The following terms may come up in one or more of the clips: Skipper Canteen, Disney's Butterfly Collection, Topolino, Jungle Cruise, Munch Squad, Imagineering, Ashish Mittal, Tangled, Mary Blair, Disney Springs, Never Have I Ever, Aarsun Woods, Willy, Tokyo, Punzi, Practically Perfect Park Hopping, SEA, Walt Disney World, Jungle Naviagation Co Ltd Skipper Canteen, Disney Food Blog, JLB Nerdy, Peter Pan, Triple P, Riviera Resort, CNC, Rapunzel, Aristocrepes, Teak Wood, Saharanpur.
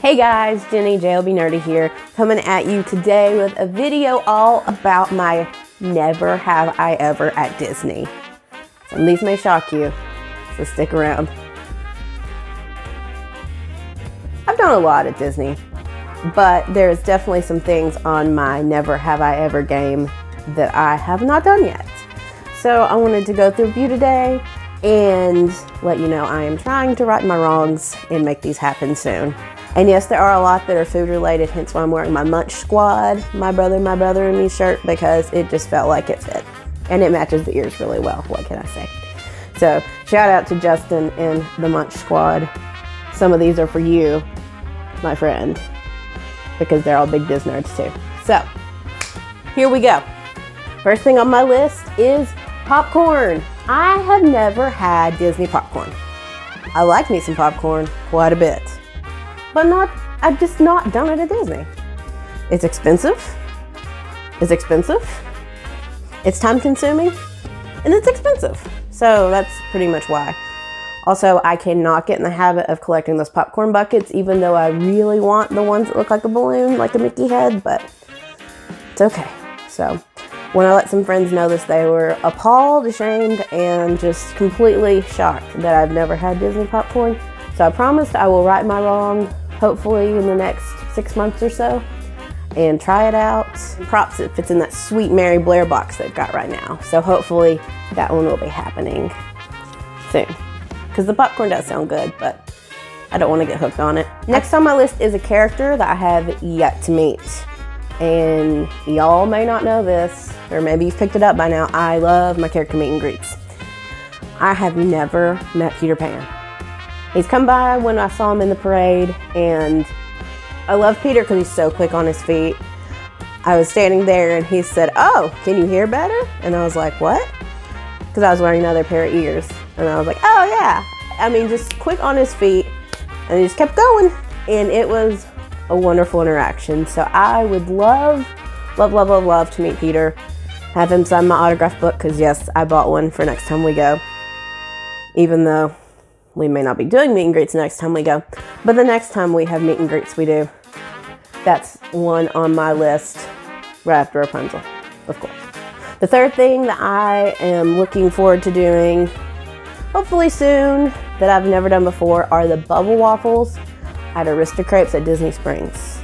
Hey guys, Jenny, JLB Nerdy here, coming at you today with a video all about my never have I ever at Disney. Some of these may shock you, so stick around. I've done a lot at Disney, but there's definitely some things on my never have I ever game that I have not done yet. So I wanted to go through a few today and let you know I am trying to right my wrongs and make these happen soon. And yes, there are a lot that are food related, hence why I'm wearing my Munch Squad, My Brother and Me shirt, because it just felt like it fit. And it matches the ears really well, what can I say? So, shout out to Justin and the Munch Squad. Some of these are for you, my friend, because they're all big Disney nerds too. So, here we go. First thing on my list is popcorn. I have never had Disney popcorn. I like me some popcorn quite a bit. But I've just not done it at Disney. It's expensive. It's expensive. It's time consuming. And it's expensive. So that's pretty much why. Also, I cannot get in the habit of collecting those popcorn buckets, even though I really want the ones that look like a balloon, like a Mickey head, but it's okay. So when I let some friends know this, they were appalled, ashamed, and just completely shocked that I've never had Disney popcorn. So I promised I will right my wrong, hopefully in the next 6 months or so, and try it out. Props if it's in that sweet Mary Blair box they've got right now. So hopefully that one will be happening soon. Because the popcorn does sound good, but I don't want to get hooked on it. Next on my list is a character that I have yet to meet. And y'all may not know this, or maybe you've picked it up by now. I love my character meet and greets. I have never met Peter Pan. He's come by when I saw him in the parade, and I love Peter because he's so quick on his feet. I was standing there and he said, "Oh, can you hear better?" And I was like, "What?" Because I was wearing another pair of ears. And I was like, "Oh yeah." I mean, just quick on his feet, and he just kept going. And it was a wonderful interaction. So I would love, love, love, love, love to meet Peter. Have him sign my autograph book, because yes, I bought one for next time we go. Even though we may not be doing meet and greets next time we go, but the next time we have meet and greets, we do. That's one on my list, right after Rapunzel, of course. The third thing that I am looking forward to doing, hopefully soon, that I've never done before, are the bubble waffles at Aristocrepes at Disney Springs.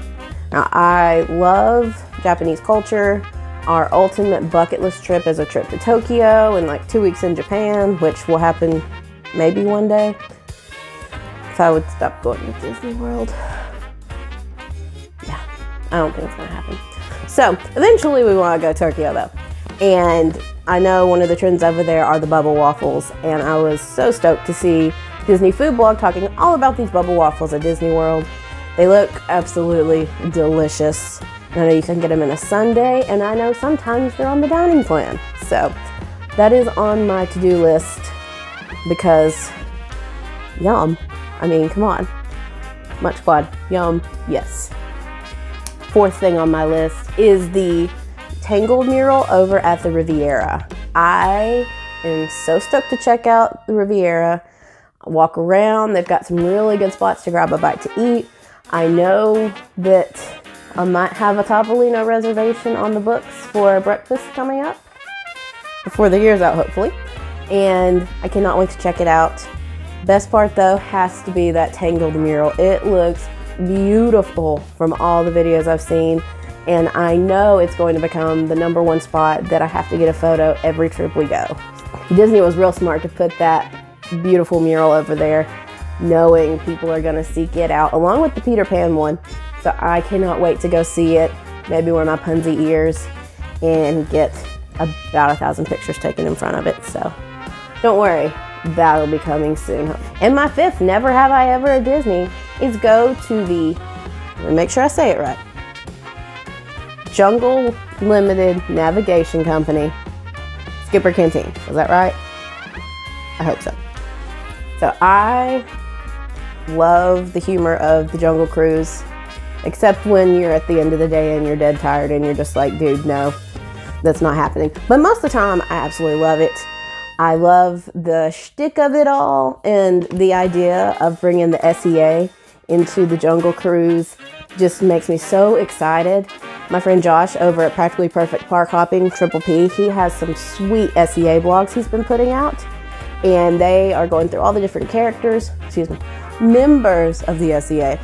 Now, I love Japanese culture. Our ultimate bucket list trip is a trip to Tokyo and like 2 weeks in Japan, which will happen maybe one day, if I would stop going to Disney World. Yeah, I don't think it's gonna happen. So eventually we wanna go to Tokyo though. And I know one of the trends over there are the bubble waffles, and I was so stoked to see Disney Food Blog talking all about these bubble waffles at Disney World. They look absolutely delicious. And I know you can get them in a sundae, and I know sometimes they're on the dining plan. So that is on my to-do list. Because, yum. I mean, come on. Munch Squad, yum, yes. Fourth thing on my list is the Tangled mural over at the Riviera. I am so stoked to check out the Riviera. Walk around, they've got some really good spots to grab a bite to eat. I know that I might have a Topolino reservation on the books for breakfast coming up. Before the year's out, hopefully. And I cannot wait to check it out. Best part though has to be that Tangled mural. It looks beautiful from all the videos I've seen, and I know it's going to become the #1 spot that I have to get a photo every trip we go. Disney was real smart to put that beautiful mural over there, knowing people are gonna seek it out, along with the Peter Pan one. So I cannot wait to go see it, maybe wear my Punzi ears, and get about 1,000 pictures taken in front of it. So don't worry, that'll be coming soon. And my fifth never have I ever at Disney is go to the, let me make sure I say it right, Jungle Limited Navigation Company, Skipper Canteen. Is that right? I hope so. So I love the humor of the Jungle Cruise, except when you're at the end of the day and you're dead tired and you're just like, dude, no, that's not happening. But most of the time, I absolutely love it. I love the shtick of it all and the idea of bringing the SEA into the Jungle Cruise just makes me so excited. My friend Josh over at Practically Perfect Park Hopping, Triple P, he has some sweet SEA blogs he's been putting out, and they are going through all the different characters, excuse me, members of the SEA.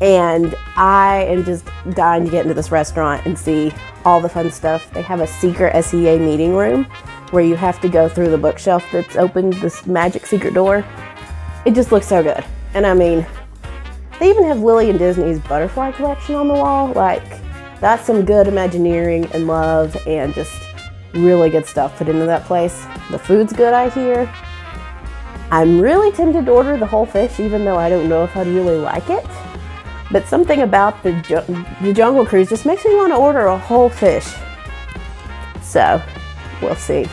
And I am just dying to get into this restaurant and see all the fun stuff. They have a secret SEA meeting room where you have to go through the bookshelf that's opened, this magic secret door. It just looks so good. And I mean, they even have Willy and Disney's Butterfly Collection on the wall. Like, that's some good Imagineering and love and just really good stuff put into that place. The food's good, I hear. I'm really tempted to order the whole fish, even though I don't know if I'd really like it. But something about the Jungle Cruise just makes me want to order a whole fish. So, we'll see.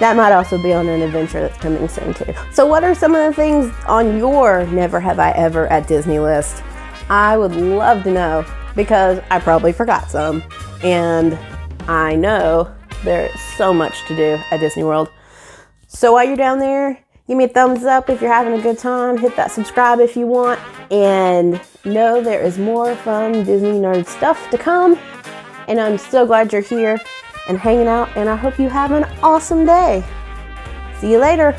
That might also be on an adventure that's coming soon too. So what are some of the things on your Never Have I Ever at Disney list? I would love to know, because I probably forgot some. And I know there's so much to do at Disney World. So while you're down there, give me a thumbs up if you're having a good time. Hit that subscribe if you want. And know there is more fun Disney nerd stuff to come. And I'm so glad you're here and hanging out. And I hope you have an awesome day. See you later.